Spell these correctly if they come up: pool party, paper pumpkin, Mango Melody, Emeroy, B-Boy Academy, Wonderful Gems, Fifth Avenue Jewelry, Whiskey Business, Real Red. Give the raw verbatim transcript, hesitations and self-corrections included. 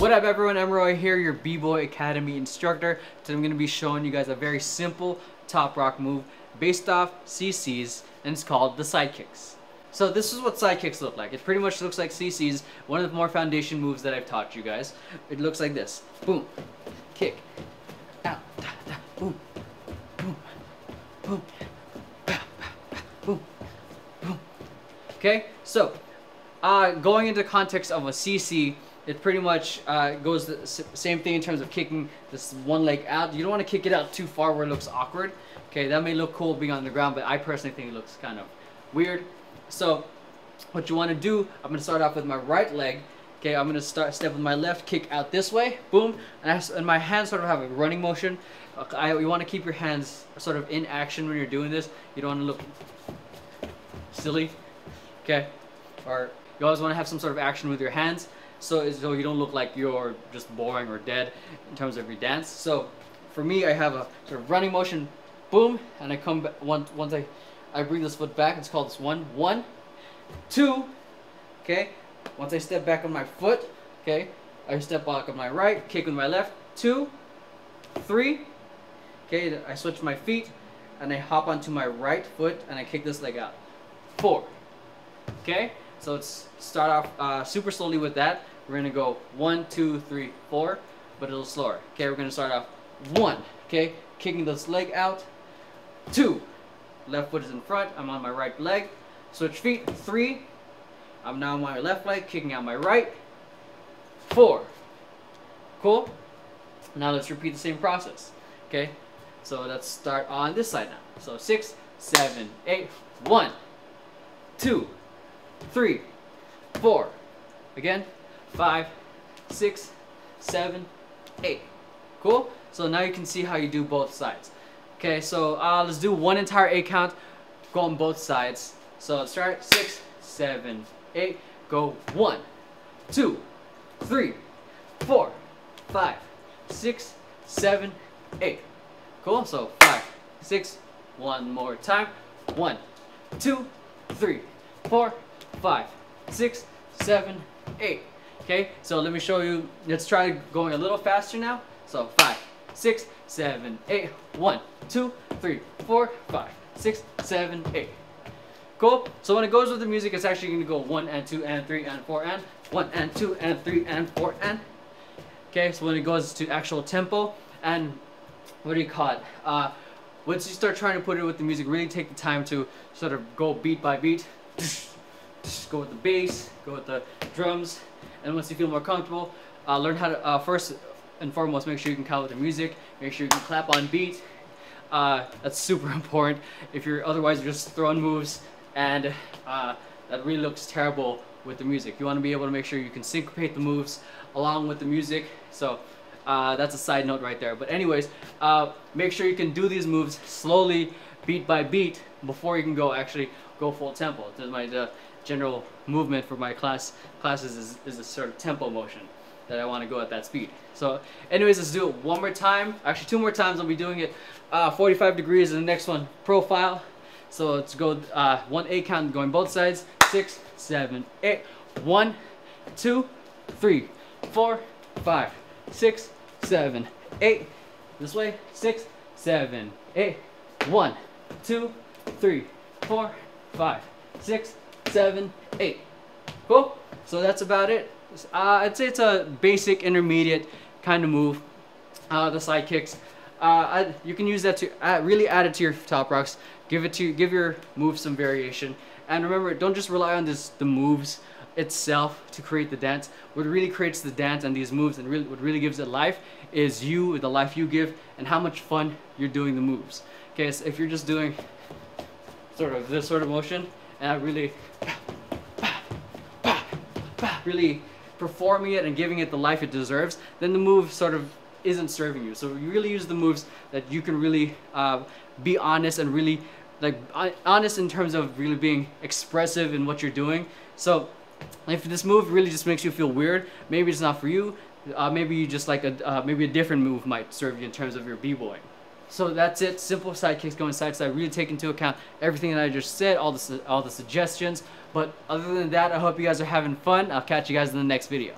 What up everyone, Emeroy here, your B-Boy Academy instructor. Today I'm going to be showing you guys a very simple top rock move based off C Cs, and it's called the side kicks. So this is what side kicks look like. It pretty much looks like C Cs, one of the more foundation moves that I've taught you guys. It looks like this. Boom, kick, out, da, da, boom, boom, boom, ba, ba, ba, boom, boom. Okay, so uh, going into context of a C C, it pretty much uh, goes the same thing in terms of kicking this one leg out. You don't want to kick it out too far where it looks awkward. Okay, that may look cool being on the ground, but I personally think it looks kind of weird. So what you want to do, I'm going to start off with my right leg. Okay, I'm going to start step with my left, kick out this way, boom. And, I, and my hands sort of have a running motion. I, you want to keep your hands sort of in action when you're doing this. You don't want to look silly, okay? Or you always want to have some sort of action with your hands. So, so you don't look like you're just boring or dead in terms of your dance. So for me, I have a sort of running motion, boom, and I come back, once, once I, I bring this foot back, it's called this one, one, two, okay? Once I step back on my foot, okay, I step back on my right, kick with my left, two, three, okay, I switch my feet, and I hop onto my right foot, and I kick this leg out, four, okay? So let's start off uh, super slowly with that. We're gonna go one, two, three, four, but a little slower. Okay, we're gonna start off one, okay? Kicking this leg out, two. Left foot is in front, I'm on my right leg. Switch feet, three. I'm now on my left leg, kicking out my right, four. Cool? Now let's repeat the same process, okay? So let's start on this side now. So six, seven, eight, one, two, three, four, again, five, six, seven, eight. Cool? So now you can see how you do both sides. Okay, so uh, let's do one entire eight count, go on both sides. So let's start six, seven, eight, go one, two, three, four, five, six, seven, eight. Cool? So five, six, one more time. One, two, three, four, five, six, seven, eight. Okay, so let me show you. Let's try going a little faster now. So five, six, seven, eight. One, two, three, four, five, six, seven, eight. Cool. So when it goes with the music, it's actually going to go one and two and three and four and one and two and three and four and. Okay, so when it goes to actual tempo and what do you call it? Uh, once you start trying to put it with the music, really take the time to sort of go beat by beat. Just go with the bass, go with the drums, and once you feel more comfortable, uh, learn how to, uh, first and foremost, make sure you can count with the music, make sure you can clap on beat. Uh, that's super important. If you're otherwise you're just throwing moves, and uh, that really looks terrible with the music. You want to be able to make sure you can syncopate the moves along with the music. So uh, that's a side note right there. But anyways, uh, make sure you can do these moves slowly, beat by beat, before you can go actually go full tempo. This is my uh, general movement for my class classes is, is a sort of tempo motion that I want to go at that speed. So anyways, let's do it one more time. Actually, two more times. I'll be doing it uh, forty-five degrees, and the next one profile. So let's go uh, one eight count going both sides. Six, seven, eight. One, two, three, four, five, six, seven, eight. This way. Six, seven, eight. One, two, three, four, five, six, seven, eight. Cool. So that's about it. Uh, I'd say it's a basic intermediate kind of move. Uh, the side kicks. Uh, I, you can use that to add, really add it to your top rocks. Give it to give your move some variation. And remember, don't just rely on this the moves itself to create the dance. What really creates the dance and these moves and really what really gives it life is you, the life you give, and how much fun you're doing the moves. Okay, so if you're just doing sort of this sort of motion, and I really, really performing it and giving it the life it deserves, then the move sort of isn't serving you. So you really use the moves that you can really uh, be honest and really, like honest in terms of really being expressive in what you're doing. So if this move really just makes you feel weird, maybe it's not for you. Uh, maybe you just like a uh, maybe a different move might serve you in terms of your b-boy. So that's it. Simple side kicks going side to side. Really take into account everything that I just said, all the, all the suggestions. But other than that, I hope you guys are having fun. I'll catch you guys in the next video.